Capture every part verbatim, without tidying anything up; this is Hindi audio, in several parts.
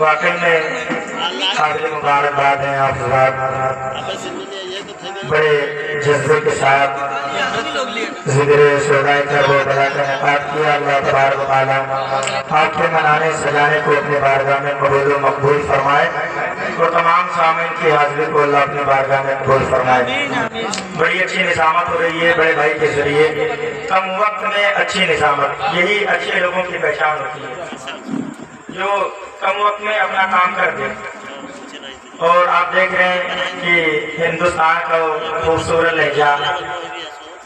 वाकई में हाजिर मुबारकबाद है आप साहब, बड़े जज्बे के साथ जिक्र शोराय का बहुत बड़ा इनेकाद किया। अल्लाह तबारक तआला आपके मनाने सजाने को अपने बारगाह में कबूल व मकबूल फरमाए और तमाम सामईन की हाजिरी को अल्लाह अपने बारगाह में कबूल फरमाए। बड़ी अच्छी निजामत हो रही है बड़े भाई के जरिए, कम वक्त में अच्छी निजामत, यही अच्छे लोगों की पहचान होती है जो कम वक्त में अपना काम कर दे। और आप देख रहे हैं कि हिंदुस्तान का खूबसूरत लहजा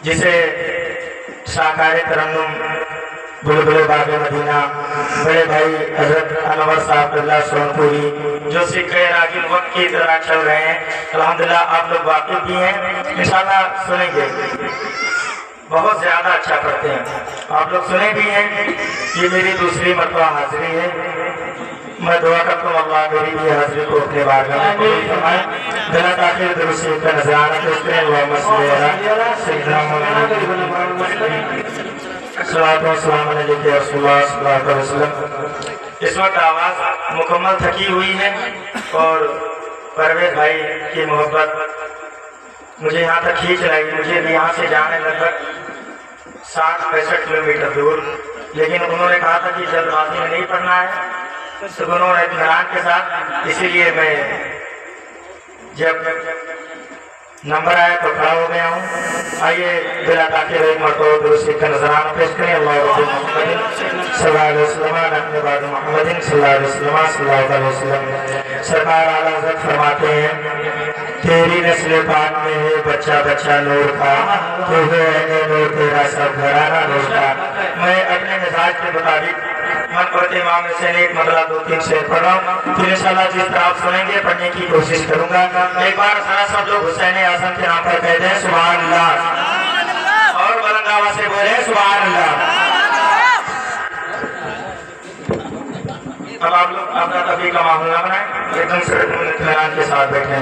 जिसे शाकारे तरन्नुम बुलबुल बाग मदीना बड़े भाई हजरत अनवर साहब सोनपुरी जो सिक्के रागिब वक्त की तरह चल रहे हैं, अल्हम्दुलिल्लाह आप लोग वाकिफ भी हैं, इंशाल्लाह सुनेंगे, बहुत ज़्यादा अच्छा करते हैं, आप लोग सुने भी हैं। ये मेरी दूसरी मरतबा हाजिरी है, मैं दुआ करता हूँ अल्लाह मेरी भी हाजिरी को अपने बारगाह में कबूल फरमाए। बिना ताक़िर दुरूद शरीफ का नजराना करते हैं, अल्लाहुम्मा सल्ली अला सय्यिदिना मुहम्मद। इस वक्त आवाज़ मुकम्मल थकी हुई है और परवेज भाई की मोहब्बत मुझे यहाँ तक खींच रही, मुझे भी यहाँ से जाने लगभग साठ पैंसठ किलोमीटर दूर, लेकिन उन्होंने कहा था कि जल्दबाजी में नहीं पढ़ना है, तो उन्होंने इत्मीनान के साथ, इसीलिए मैं जब नंबर आया तो खड़ा हो गया हूँ। आइए बिला ताक़ीर एक मरतबा दुरूद-ए-शरीफ का नज़राना पेश करें। सरकार आला हज़रत फरमाते हैं, तेरी नस्ल पाक में है बच्चा बच्चा नूर का, तू है नूर तेरा सब घराना नूर का। मैं अपने मिजाज के मुताबिक इमाम हुसैन एक मरला दो तीन शेर पढ़ा, फिर इंशाल्लाह जिस तरह आप सुनेंगे पढ़ने की कोशिश करूंगा। एक बार सारा सब लोग हुसैन आज़म के नाम पर कहते हैं सुभान अल्लाह, और बुलंद आवाज से बोले सुभान अल्लाह। अब आप लोग अपना तबलीग का माहौल ना बनाएं, एकदम से इत्मीनान के साथ बैठें।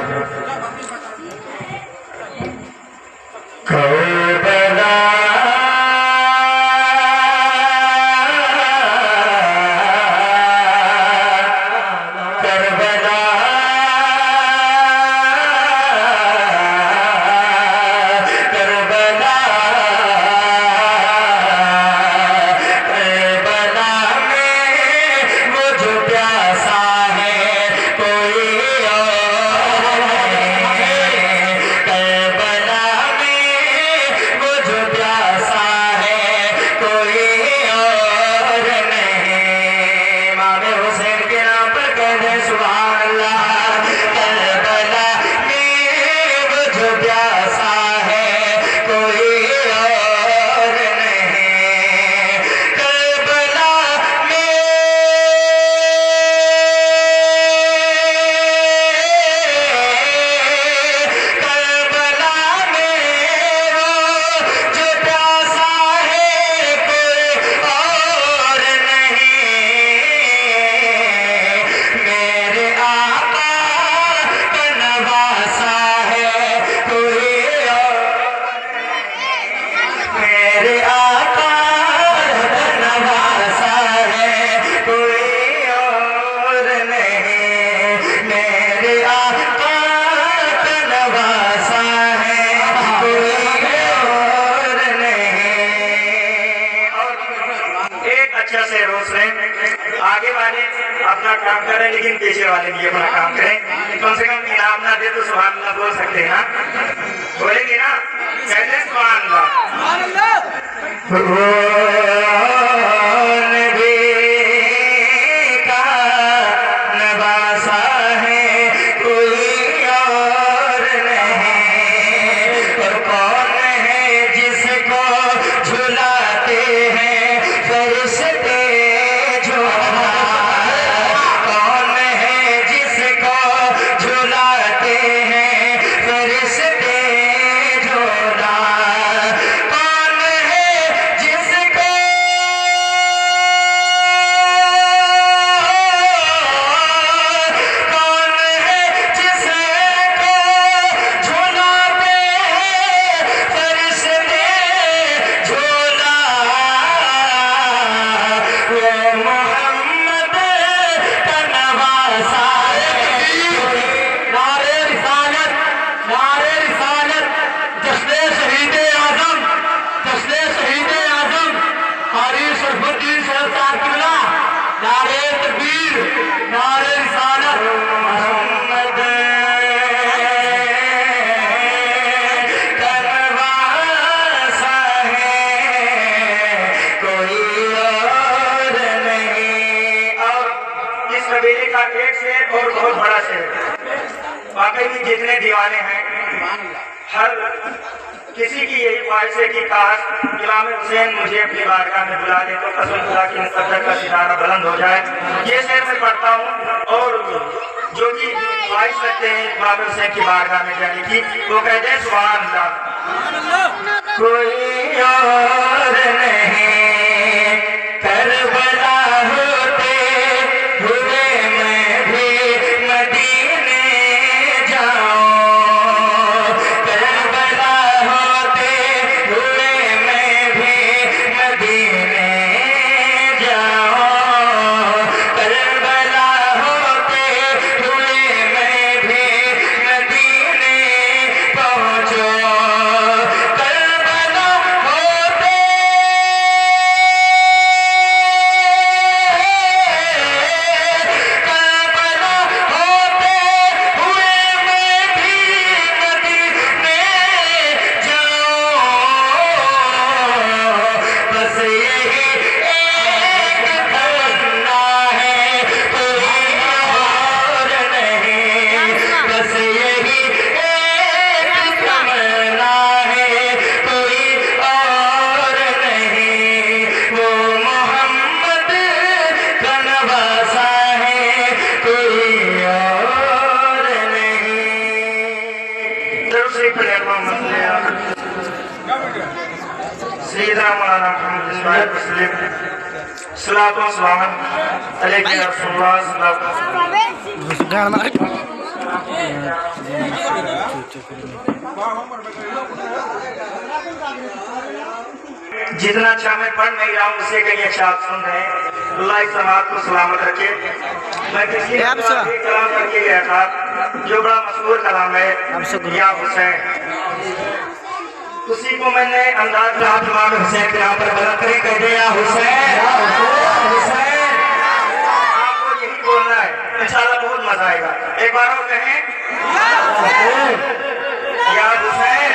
इस हवेली का एक शेर और बहुत बड़ा शेर। वाकई में जितने दीवाने हैं हर किसी की यही ख्वाहिश है कि काश इमाम हुसैन मुझे अपनी बारगाह में बुला ले तो कसम खुदा की मुकद्दर का सितारा बुलंद हो जाए। ये शेर मैं पढ़ता हूँ और जो भी ख्वाहिश रखते हैं इमाम हुसैन की बारगाह में जाने की वो कहते हैं सुभान अल्लाह। कोई और नहीं करबला होते हुए मैं भी मदीने जाऊं, करबला होते हुए मैं भी मदीने जाऊं, करबला होते हुए मैं भी मदीने पहुँचूं। जितना अच्छा मैं पढ़ नहीं रहा हूँ उससे कहीं अच्छा आप सुन रहे हैं। अल्लाह इस समाज को सलामत रखे। मैं पिछली कलाम करके गया था जो बड़ा मशहूर कलाम है या हुसैन, उसी को मैंने अंदाज रहा इमाम हुसैन के नाम पर बलंद करें, कह दे या हुसैन हुसैन। आपको यही बोलना है, इंशाल्लाह बहुत मजा आएगा। एक बार और कहें या हुसैन या हुसैन।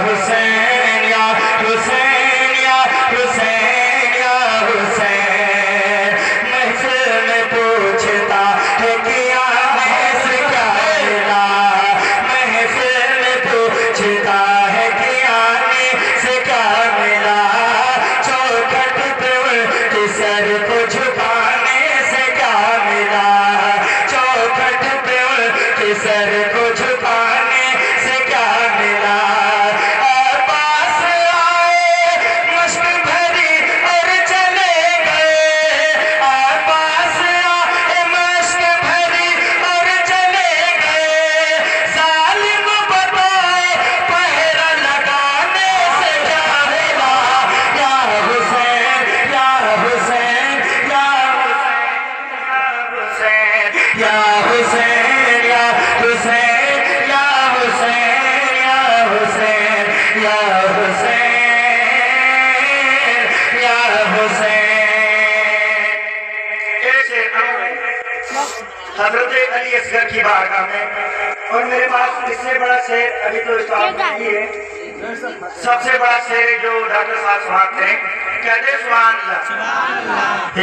हुसैन या हुसैन मुझसे पूछता है कि सर को झुकाने से क्या मिला, पास आए मुश्किल भरी और चले गए, पास आए मुश्किल भरी और चले गए, जालिम को बताए पहरा लगाने से क्या मिला। या हुसैन या हुसैन या हुसैन या हुसैन हजरत अली असगर की बारगाह में। और मेरे पास इससे बड़ा शेर अभी तो नहीं है, सबसे बड़ा शेर जो डॉक्टर साहब सुनाते हैं, कहते सुभान अल्लाह।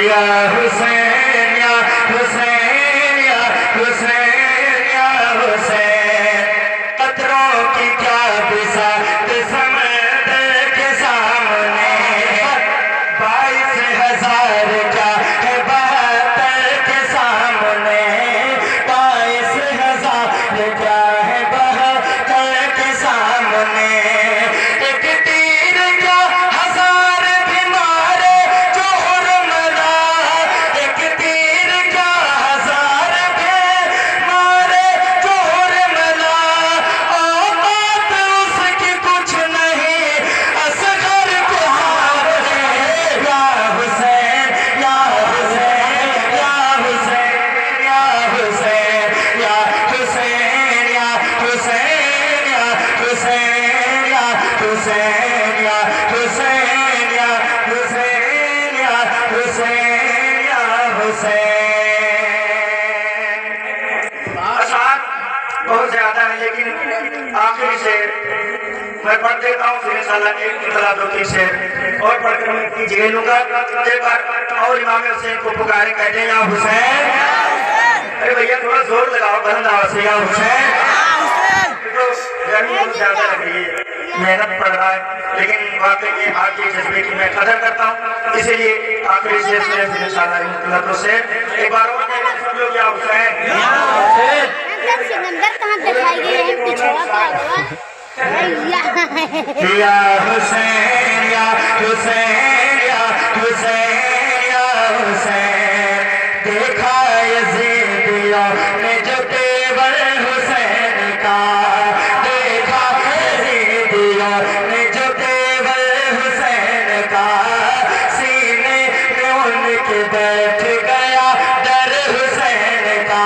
या हुसैन या हुसैन या हुसैन या हुसैन, कतरों की क्या बिसात समंदर के सामने, बाईस हजार क्या बहुत ज्यादा है, लेकिन आखिरी शेर मैं पढ़ देता हूँ, फिर इंशाल्लाह एक इतला दो की शेर और पढ़कर मैं अपनी जेल लूंगा। एक बार और इमाम हुसैन को पुकारे, कहते हैं या हुसैन। अरे भैया थोड़ा जोर लगाओ, बंद आवाज से या हुसैन। गर्मी बहुत ज्यादा लग रही है, मेहनत पड़ रहा है, लेकिन वाकई में आपके जज्बे की मैं कदर करता हूँ, इसीलिए आखिरी शेर से फिर इंशाल्लाह इतला दो शेर एक बार और कहेंगे या हुसैन। दिखाई गए हैं पीछे। या हुसैन या हुसैन या हुसैन या हुसैन, देखा यज़ीद ने जो तेवर हुसैन का, देखा यज़ीद ने जो तेवर हुसैन का, सीने में उनके बैठ गया दर हुसैन का,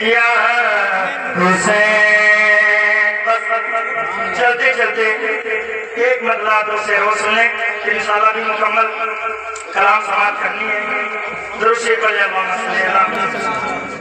या हुसैन। चलते चलते एक मतला दो शेरों सुने, फिर इंशाल्लाह भी मुकम्मल कलाम समाप्त करनी है। दुरूद शरीफ पढ़िए।